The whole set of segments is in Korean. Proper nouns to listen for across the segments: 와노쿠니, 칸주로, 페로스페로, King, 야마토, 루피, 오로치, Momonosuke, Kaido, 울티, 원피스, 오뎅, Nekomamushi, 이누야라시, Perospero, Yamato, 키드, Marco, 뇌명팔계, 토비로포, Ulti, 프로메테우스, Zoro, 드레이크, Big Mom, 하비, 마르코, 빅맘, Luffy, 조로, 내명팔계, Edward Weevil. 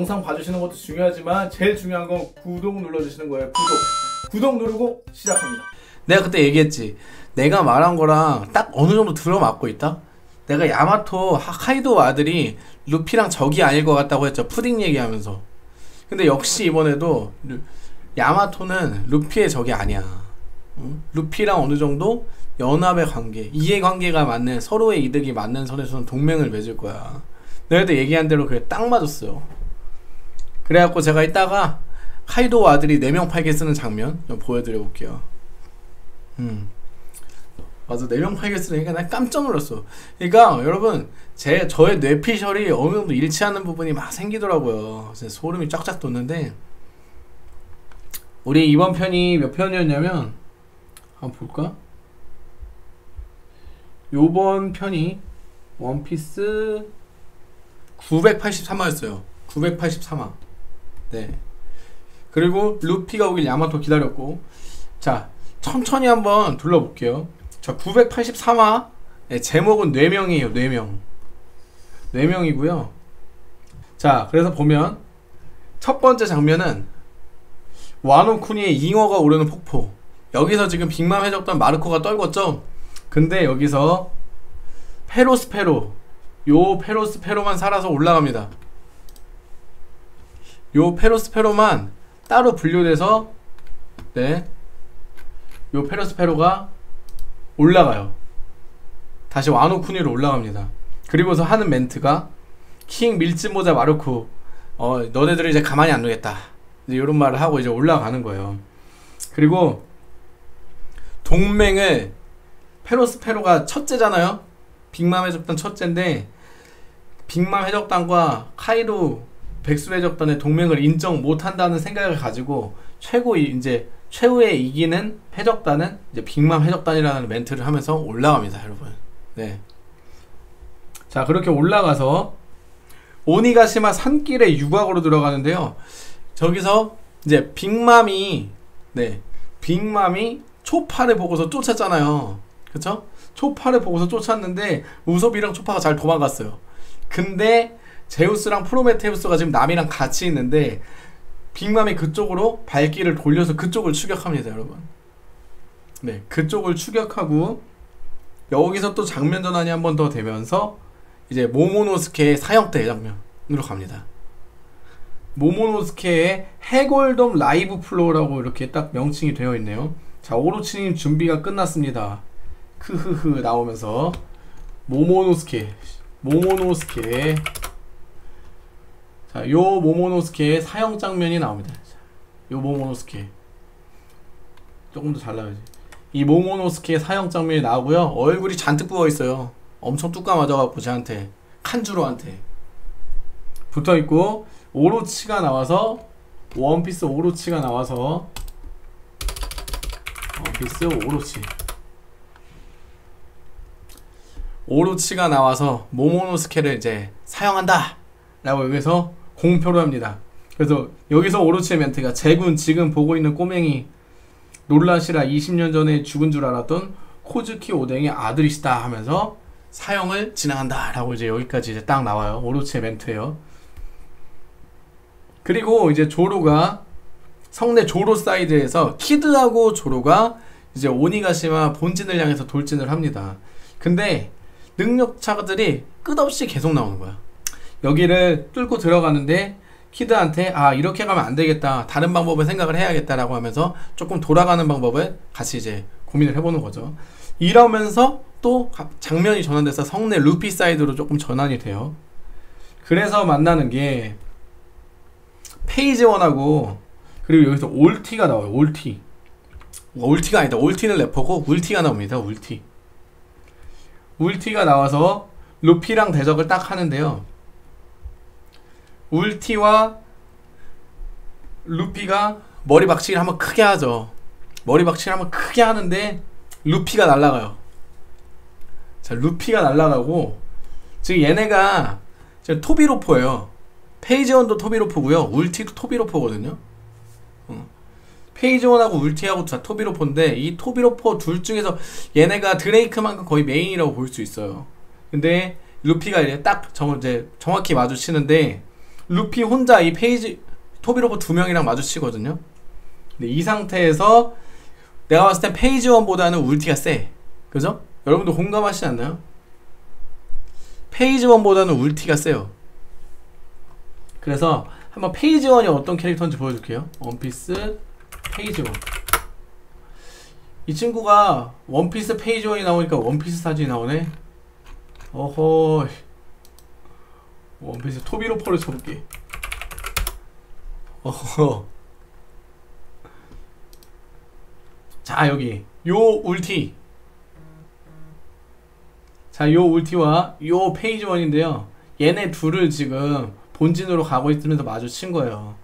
영상 봐주시는 것도 중요하지만 제일 중요한 건 구독 눌러주시는 거예요. 구독 누르고 시작합니다. 내가 그때 얘기했지. 내가 말한 거랑 딱 어느 정도 들어맞고 있다. 내가 야마토 카이도 아들이 루피랑 적이 아닐 것 같다고 했죠. 푸딩 얘기하면서. 근데 역시 이번에도 야마토는 루피의 적이 아니야. 응? 루피랑 어느 정도 연합의 관계, 이해관계가 맞는, 서로의 이득이 맞는 선에서는 동맹을 맺을 거야. 내가 그때 얘기한 대로 그게 딱 맞았어요. 그래갖고 제가 이따가 카이도 아들이 4명 팔게 쓰는 장면 좀 보여드려볼게요. 맞아, 4명 팔게 쓰니까 난 깜짝 놀랐어. 그러니까 여러분, 저의 뇌피셜이 어느 정도 일치하는 부분이 막 생기더라고요. 진짜 소름이 쫙쫙 돋는데, 우리 이번 편이 몇 편이었냐면, 한번 볼까? 요번 편이 원피스 983화였어요. 983화. 네. 그리고 루피가 오길 야마토 기다렸고, 자, 천천히 한번 둘러볼게요. 자, 983화. 네, 제목은 4명이에요. 4명. 4명이고요. 자, 그래서 보면 첫 번째 장면은 와노쿠니의 잉어가 오르는 폭포. 여기서 지금 빅맘 해적단 마르코가 떨궜죠? 근데 여기서 페로스페로, 요 페로스페로만 살아서 올라갑니다. 요 페로스페로만 따로 분류돼서, 네, 요 페로스페로가 올라가요. 다시 와노쿠니로 올라갑니다. 그리고서 하는 멘트가, 킹 밀짚모자 마르코, 너네들이 이제 가만히 안 두겠다, 이제 요런 말을 하고 이제 올라가는 거예요. 그리고 동맹을, 페로스페로가 첫째잖아요. 빅맘 해적단 첫째인데, 빅맘 해적단과 카이도 백수 해적단의 동맹을 인정 못한다는 생각을 가지고 최후에 이기는 해적단은 이제 빅맘 해적단이라는 멘트를 하면서 올라갑니다, 여러분. 네. 자, 그렇게 올라가서 오니가시마 산길의 유곽으로 들어가는데요. 저기서 이제 빅맘이 초파를 보고서 쫓았잖아요. 그쵸? 초파를 보고서 쫓았는데 우섭이랑 초파가 잘 도망갔어요. 근데 제우스랑 프로메테우스가 지금 남이랑 같이 있는데 빅맘이 그쪽으로 발길을 돌려서 그쪽을 추격합니다, 여러분. 네, 그쪽을 추격하고 여기서 또 장면 전환이 한 번 더 되면서 이제 모모노스케의 사형대 장면으로 갑니다. 모모노스케의 해골돔 라이브 플로우라고 이렇게 딱 명칭이 되어 있네요. 자, 오로치님 준비가 끝났습니다. 크흐흐 나오면서 모모노스케, 자, 요 모모노스케의 사형 장면이 나옵니다. 요 모모노스케 조금 더 잘 나와야지. 이 모모노스케의 사형 장면이 나오고요. 얼굴이 잔뜩 부어있어요. 엄청 뚜까 맞아갖고 쟤한테, 칸주로한테 붙어있고, 오로치가 나와서, 원피스 오로치가 나와서, 원피스 오로치가 나와서 모모노스케를 이제 사형한다 라고 여기서 공표를 합니다. 그래서 여기서 오로치의 멘트가, 제군 지금 보고 있는 꼬맹이 놀라시라, 20년 전에 죽은 줄 알았던 코즈키 오뎅의 아들이시다 하면서 사형을 진행한다 라고 이제 여기까지 이제 딱 나와요. 오로치의 멘트예요. 그리고 이제 조로가 성내 조로 사이드에서 키드하고 조로가 이제 오니가시마 본진을 향해서 돌진을 합니다. 근데 능력자들이 끝없이 계속 나오는 거야. 여기를 뚫고 들어가는데 키드한테, 아, 이렇게 가면 안 되겠다, 다른 방법을 생각을 해야겠다 라고 하면서 조금 돌아가는 방법을 같이 이제 고민을 해보는 거죠. 이러면서 또 장면이 전환돼서 성내 루피 사이드로 조금 전환이 돼요. 그래서 만나는 게 페이지원하고, 그리고 여기서 올티가 나와요. 올티가 아니다, 올티는 래퍼고 울티가 나옵니다. 울티가 나와서 루피랑 대적을 딱 하는데요. 울티와 루피가 머리 박치기를 한번 크게 하죠. 머리 박치기를 한번 크게 하는데 루피가 날아가요. 자, 루피가 날아가고, 지금 얘네가 지금 토비로포예요. 페이지원도 토비로포고요, 울티도 토비로포거든요. 페이지원하고 울티하고 다 토비로포인데, 이 토비로포 둘 중에서 얘네가 드레이크만큼 거의 메인이라고 볼 수 있어요. 근데 루피가 이제 딱 정확히 마주치는데 루피 혼자 이 페이지 토비로버 두 명이랑 마주치거든요. 근데 이 상태에서 내가 봤을 땐 페이지원보다는 울티가 세. 그죠? 여러분도 공감하시지 않나요? 페이지원보다는 울티가 세요. 그래서 한번 페이지원이 어떤 캐릭터인지 보여줄게요. 원피스 페이지원. 이 친구가 원피스 페이지원이 나오니까 원피스 사진이 나오네. 어허, 원피스 토비로퍼를 쳐볼게. 어허. 자, 여기 요 울티. 자, 요 울티와 요 페이지원인데요, 얘네 둘을 지금 본진으로 가고 있으면서 마주친 거예요.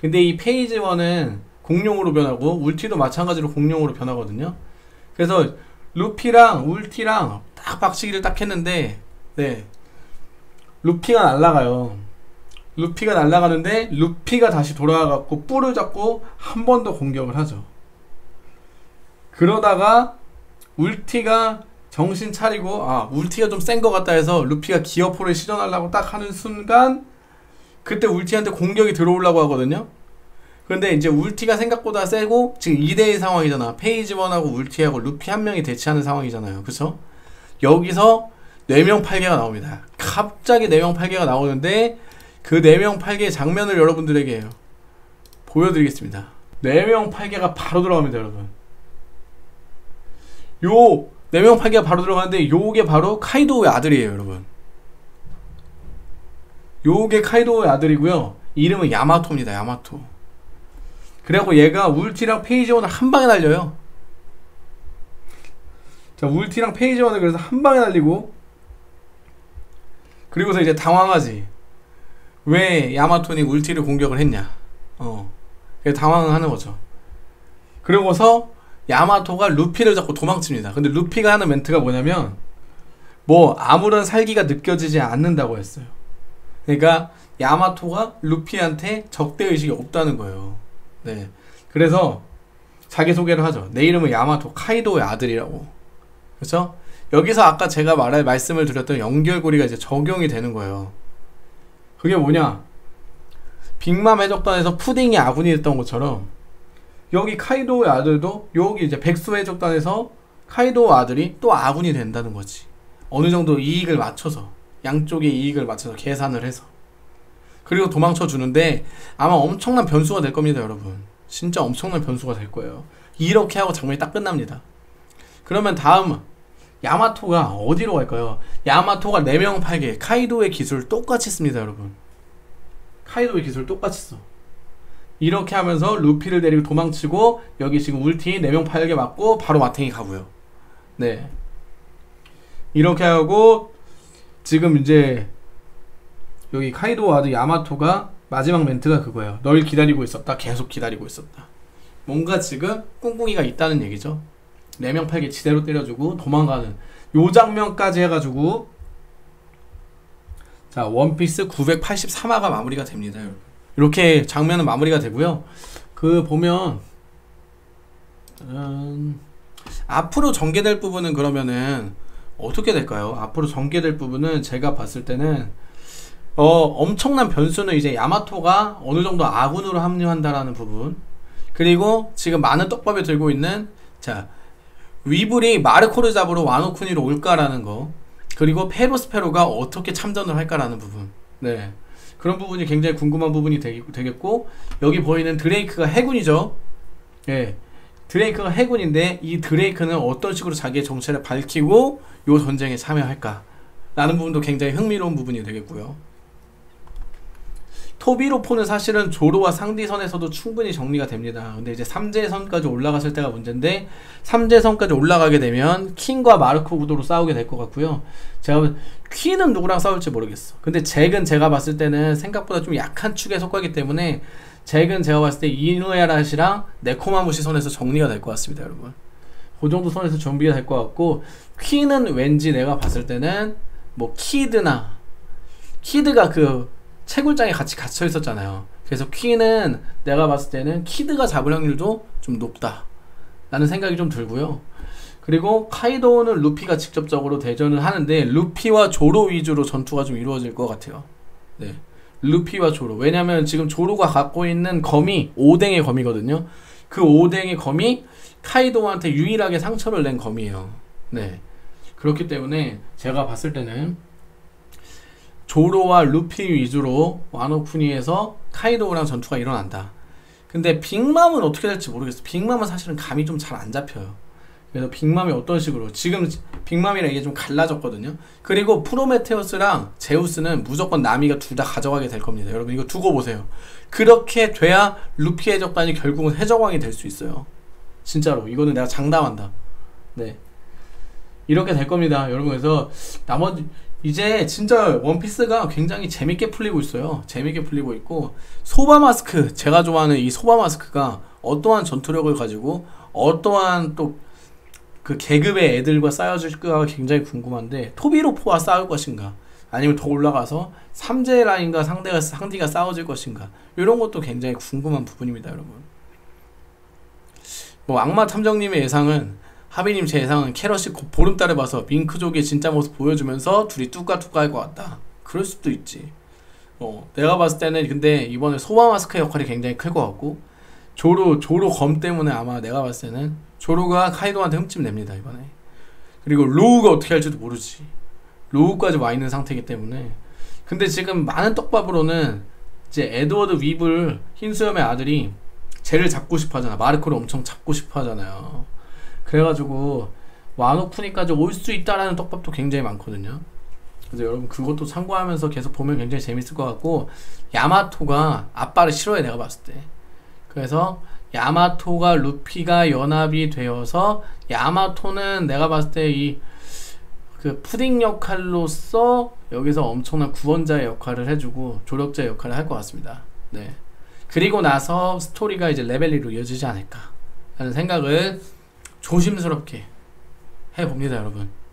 근데 이 페이지원은 공룡으로 변하고 울티도 마찬가지로 공룡으로 변하거든요. 그래서 루피랑 울티랑 딱 박치기를 딱 했는데, 네, 루피가 날아가요. 루피가 날아가는데 루피가 다시 돌아와갖고 뿔을 잡고 한 번 더 공격을 하죠. 그러다가 울티가 정신 차리고, 아, 울티가 좀 센 것 같다 해서 루피가 기어포를 실현하려고 딱 하는 순간, 그때 울티한테 공격이 들어오려고 하거든요. 근데 이제 울티가 생각보다 세고, 지금 2대1 상황이잖아. 페이지원하고 울티하고 루피 한 명이 대치하는 상황이잖아요. 그쵸? 여기서 뇌명팔계가 나옵니다. 갑자기 뇌명팔계가 나오는데, 그 뇌명팔계의 장면을 여러분들에게 보여드리겠습니다. 뇌명팔계가 바로 들어갑니다, 여러분. 요 뇌명팔계가 바로 들어가는데, 요게 바로 카이도의 아들이에요, 여러분. 요게 카이도의 아들이고요, 이름은 야마토입니다. 야마토. 그래갖고 얘가 울티랑 페이지원을 한방에 날려요. 자, 울티랑 페이지원을 그래서 한방에 날리고, 그리고서 이제 당황하지. 왜 야마토니 울티를 공격을 했냐. 그래서 당황하는 거죠. 그러고서 야마토가 루피를 잡고 도망칩니다. 근데 루피가 하는 멘트가 뭐냐면, 뭐 아무런 살기가 느껴지지 않는다고 했어요. 그러니까 야마토가 루피한테 적대의식이 없다는 거예요. 네, 그래서 자기소개를 하죠. 내 이름은 야마토, 카이도의 아들이라고. 그렇죠? 여기서 아까 제가 말씀을 드렸던 연결고리가 이제 적용이 되는 거예요. 그게 뭐냐, 빅맘 해적단에서 푸딩이 아군이 됐던 것처럼, 여기 카이도의 아들도, 여기 이제 백수 해적단에서 카이도의 아들이 또 아군이 된다는 거지. 어느 정도 이익을 맞춰서, 양쪽의 이익을 맞춰서 계산을 해서, 그리고 도망쳐 주는데, 아마 엄청난 변수가 될 겁니다, 여러분. 진짜 엄청난 변수가 될 거예요. 이렇게 하고 장면이 딱 끝납니다. 그러면 다음 야마토가 어디로 갈까요? 야마토가 내명팔계, 카이도의 기술 똑같이 씁니다, 여러분. 카이도의 기술 똑같이 써. 이렇게 하면서 루피를 데리고 도망치고, 여기 지금 울티 내명팔계 맞고 바로 마탱이 가고요. 네, 이렇게 하고 지금 이제 여기 카이도 아들 야마토가 마지막 멘트가 그거예요. 널 기다리고 있었다. 계속 기다리고 있었다. 뭔가 지금 꿍꿍이가 있다는 얘기죠. 내명팔계 지대로 때려주고 도망가는 요 장면까지 해가지고, 자, 원피스 983화가 마무리가 됩니다, 여러분. 이렇게 장면은 마무리가 되고요. 그 보면 앞으로 전개될 부분은 그러면은 어떻게 될까요? 앞으로 전개될 부분은 제가 봤을 때는 엄청난 변수는 이제 야마토가 어느정도 아군으로 합류한다라는 부분, 그리고 지금 많은 떡밥이 들고 있는, 자, 위블이 마르코를 잡으러 와노쿠니로 올까라는 거, 그리고 페로스페로가 어떻게 참전을 할까라는 부분. 네, 그런 부분이 굉장히 궁금한 부분이 되겠고, 여기 보이는 드레이크가 해군이죠. 예, 드레이크가 해군인데, 이 드레이크는 어떤 식으로 자기의 정체를 밝히고 요 전쟁에 참여할까 라는 부분도 굉장히 흥미로운 부분이 되겠고요. 토비로포는 사실은 조로와 상디선에서도 충분히 정리가 됩니다. 근데 이제 3제선까지 올라갔을 때가 문제인데, 3제선까지 올라가게 되면 킹과 마르코 구도로 싸우게 될 것 같고요. 제가 퀸은 누구랑 싸울지 모르겠어. 근데 잭은 제가 봤을 때는 생각보다 좀 약한 축에 속하기 때문에, 잭은 제가 봤을 때 이누야라시랑 네코마무시 선에서 정리가 될 것 같습니다, 여러분. 그 정도 선에서 정비가 될 것 같고, 퀸은 왠지 내가 봤을 때는 뭐 키드가 그 채굴장에 같이 갇혀 있었잖아요. 그래서 퀸은 내가 봤을 때는 키드가 잡을 확률도 좀 높다 라는 생각이 좀 들고요. 그리고 카이도는 루피가 직접적으로 대전을 하는데, 루피와 조로 위주로 전투가 좀 이루어질 것 같아요. 네, 루피와 조로. 왜냐면 지금 조로가 갖고 있는 검이 오뎅의 검이거든요. 그 오뎅의 검이 카이도한테 유일하게 상처를 낸 검이에요. 네. 그렇기 때문에 제가 봤을 때는 조로와 루피 위주로 와노쿠니에서 카이도랑 전투가 일어난다. 근데 빅맘은 어떻게 될지 모르겠어. 빅맘은 사실은 감이 좀 잘 안 잡혀요. 그래서 빅맘이 어떤 식으로, 지금 빅맘이랑 이게 좀 갈라졌거든요. 그리고 프로메테우스랑 제우스는 무조건 나미가 둘 다 가져가게 될 겁니다. 여러분 이거 두고 보세요. 그렇게 돼야 루피의 적단이 결국은 해적왕이 될 수 있어요. 진짜로 이거는 내가 장담한다. 네, 이렇게 될 겁니다. 여러분 그래서 나머지 이제 진짜 원피스가 굉장히 재밌게 풀리고 있어요. 재밌게 풀리고 있고, 소바 마스크, 제가 좋아하는 이 소바 마스크가 어떠한 전투력을 가지고 어떠한 또 그 계급의 애들과 싸워질까 굉장히 궁금한데, 토비로포와 싸울 것인가, 아니면 더 올라가서 3제 라인과 상대가 싸워질 것인가, 이런 것도 굉장히 궁금한 부분입니다. 여러분 뭐 악마 탐정님의 예상은, 하비님 제 예상은 캐럿이 곧 보름달에 봐서 밍크족의 진짜 모습 보여주면서 둘이 뚜까뚜까 할 것 같다. 그럴 수도 있지. 내가 봤을 때는 근데 이번에 소바 마스크의 역할이 굉장히 클 것 같고, 조로 검 때문에 아마 내가 봤을 때는 조로가 카이도한테 흠집 냅니다 이번에. 그리고 로우가 어떻게 할지도 모르지. 로우까지 와 있는 상태이기 때문에. 근데 지금 많은 떡밥으로는 이제 에드워드 위블 흰수염의 아들이 쟤를 잡고 싶어 하잖아. 마르코를 엄청 잡고 싶어 하잖아요. 그래가지고 와노쿠니까지 올 수 있다라는 떡밥도 굉장히 많거든요. 그래서 여러분 그것도 참고하면서 계속 보면 굉장히 재밌을 것 같고, 야마토가 아빠를 싫어해 내가 봤을 때. 그래서 야마토가 루피가 연합이 되어서, 야마토는 내가 봤을 때 이 그 푸딩 역할로서 여기서 엄청난 구원자의 역할을 해주고 조력자의 역할을 할 것 같습니다. 네. 그리고 나서 스토리가 이제 레벨리로 이어지지 않을까 하는 생각을 조심스럽게 해봅니다. 여러분